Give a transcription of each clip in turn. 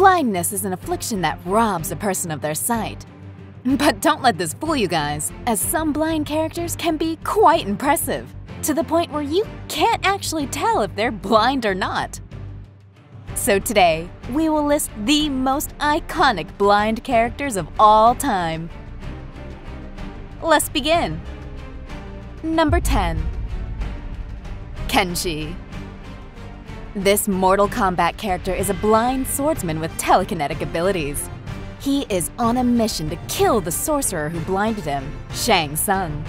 Blindness is an affliction that robs a person of their sight. But don't let this fool you guys, as some blind characters can be quite impressive, to the point where you can't actually tell if they're blind or not. So today, we will list the most iconic blind characters of all time. Let's begin. Number 10. Kenshi. This Mortal Kombat character is a blind swordsman with telekinetic abilities. He is on a mission to kill the sorcerer who blinded him, Shang Tsung.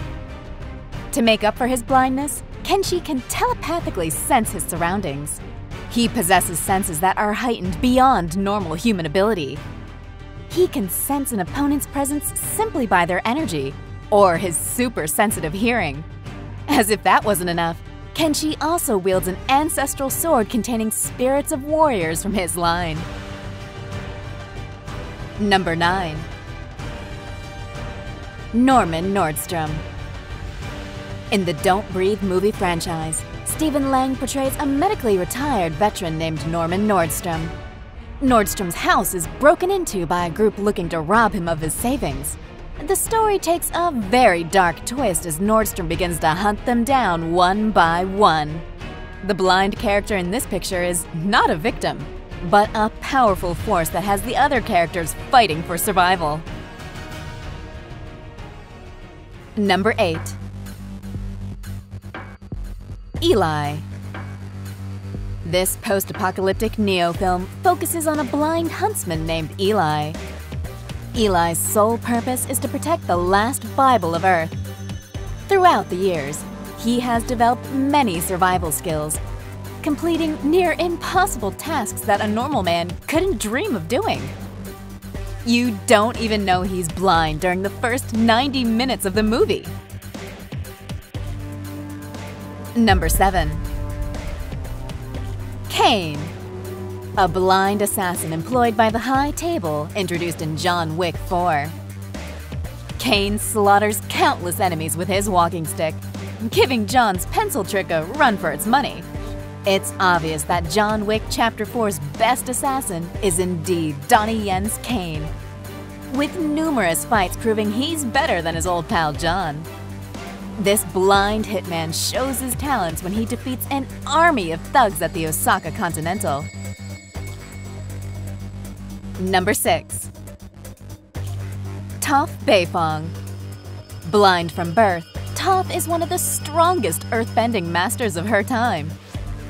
To make up for his blindness, Kenshi can telepathically sense his surroundings. He possesses senses that are heightened beyond normal human ability. He can sense an opponent's presence simply by their energy, or his super sensitive hearing. As if that wasn't enough, Kenshi also wields an ancestral sword containing spirits of warriors from his line. Number 9. Norman Nordstrom. In the Don't Breathe movie franchise, Stephen Lang portrays a medically retired veteran named Norman Nordstrom. Nordstrom's house is broken into by a group looking to rob him of his savings. The story takes a very dark twist as Nordstrom begins to hunt them down one by one. The blind character in this picture is not a victim, but a powerful force that has the other characters fighting for survival. Number 8. Eli. This post-apocalyptic Neo film focuses on a blind huntsman named Eli. Eli's sole purpose is to protect the last Bible of Earth. Throughout the years, he has developed many survival skills, completing near impossible tasks that a normal man couldn't dream of doing. You don't even know he's blind during the first 90 minutes of the movie. Number 7. Kane. A blind assassin employed by the High Table, introduced in John Wick 4. Kane slaughters countless enemies with his walking stick, giving John's pencil trick a run for its money. It's obvious that John Wick Chapter 4's best assassin is indeed Donnie Yen's Kane, with numerous fights proving he's better than his old pal John. This blind hitman shows his talents when he defeats an army of thugs at the Osaka Continental. Number 6. Toph Beifong. Blind from birth, Toph is one of the strongest earthbending masters of her time,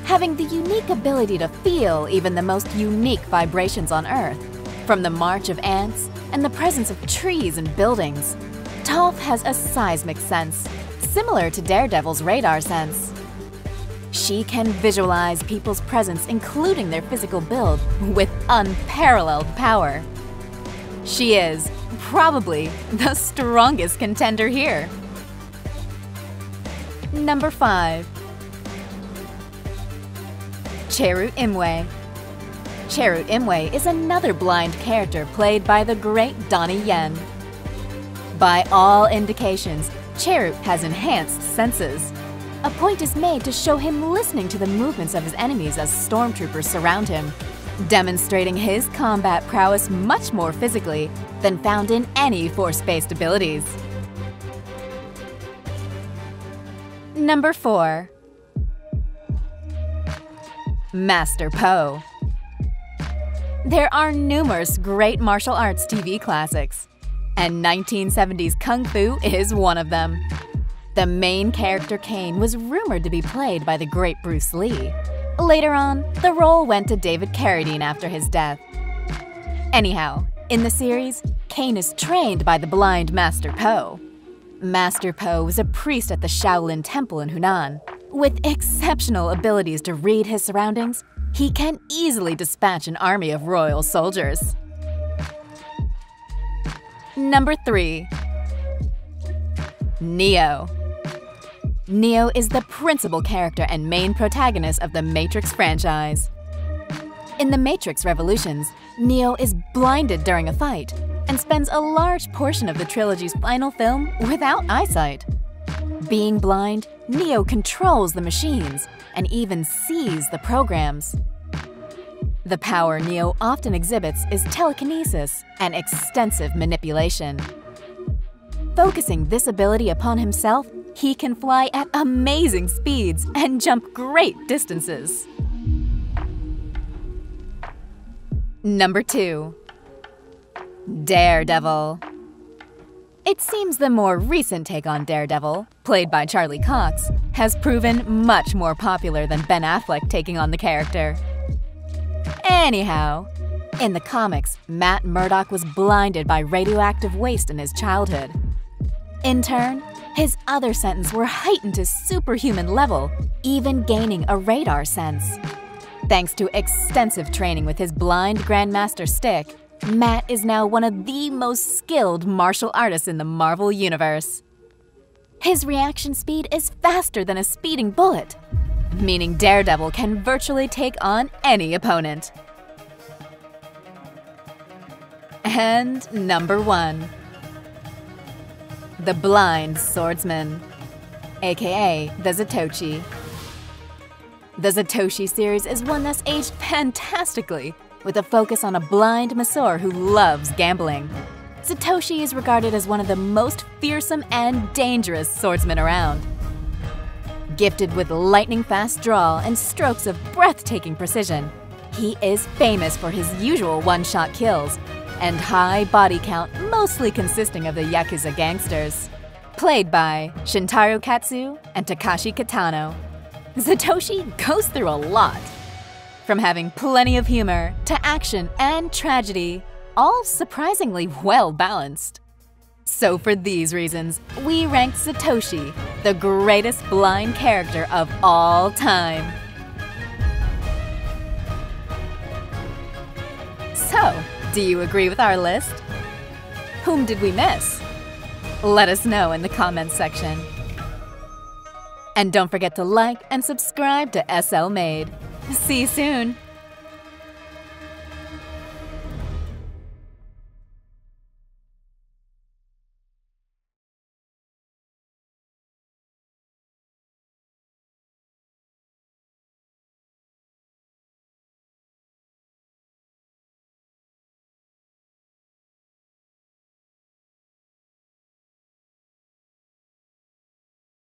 having the unique ability to feel even the most unique vibrations on Earth, from the march of ants and the presence of trees and buildings. Toph has a seismic sense, similar to Daredevil's radar sense. She can visualize people's presence, including their physical build, with unparalleled power. She is probably the strongest contender here. Number 5. Chirrut Imwe. Chirrut Imwe is another blind character played by the great Donnie Yen. By all indications, Chirrut has enhanced senses. A point is made to show him listening to the movements of his enemies as stormtroopers surround him, demonstrating his combat prowess much more physically than found in any force-based abilities. Number 4. Master Po. There are numerous great martial arts TV classics, and 1970s Kung Fu is one of them. The main character Kane was rumored to be played by the great Bruce Lee. Later on, the role went to David Carradine after his death. Anyhow, in the series, Kane is trained by the blind Master Po. Master Po was a priest at the Shaolin Temple in Hunan. With exceptional abilities to read his surroundings, he can easily dispatch an army of royal soldiers. Number 3. Neo. Neo is the principal character and main protagonist of the Matrix franchise. In The Matrix Revolutions, Neo is blinded during a fight and spends a large portion of the trilogy's final film without eyesight. Being blind, Neo controls the machines and even sees the programs. The power Neo often exhibits is telekinesis and extensive manipulation. Focusing this ability upon himself, he can fly at amazing speeds and jump great distances. Number 2. Daredevil. It seems the more recent take on Daredevil, played by Charlie Cox, has proven much more popular than Ben Affleck taking on the character. Anyhow, in the comics, Matt Murdock was blinded by radioactive waste in his childhood. In turn, his other senses were heightened to superhuman level, even gaining a radar sense. Thanks to extensive training with his blind Grandmaster Stick, Matt is now one of the most skilled martial artists in the Marvel Universe. His reaction speed is faster than a speeding bullet, meaning Daredevil can virtually take on any opponent. And number 1, the Blind Swordsman, aka the Zatoichi. The Zatoichi series is one that's aged fantastically, with a focus on a blind masseur who loves gambling. Zatoichi is regarded as one of the most fearsome and dangerous swordsmen around. Gifted with lightning-fast draw and strokes of breathtaking precision, he is famous for his usual one-shot kills and high body count, mostly consisting of the Yakuza gangsters, played by Shintaro Katsu and Takashi Kitano. Zatoichi goes through a lot, from having plenty of humor to action and tragedy, all surprisingly well-balanced. So for these reasons, we ranked Zatoichi the greatest blind character of all time. So, do you agree with our list? Whom did we miss? Let us know in the comments section. And don't forget to like and subscribe to SL Made. See you soon!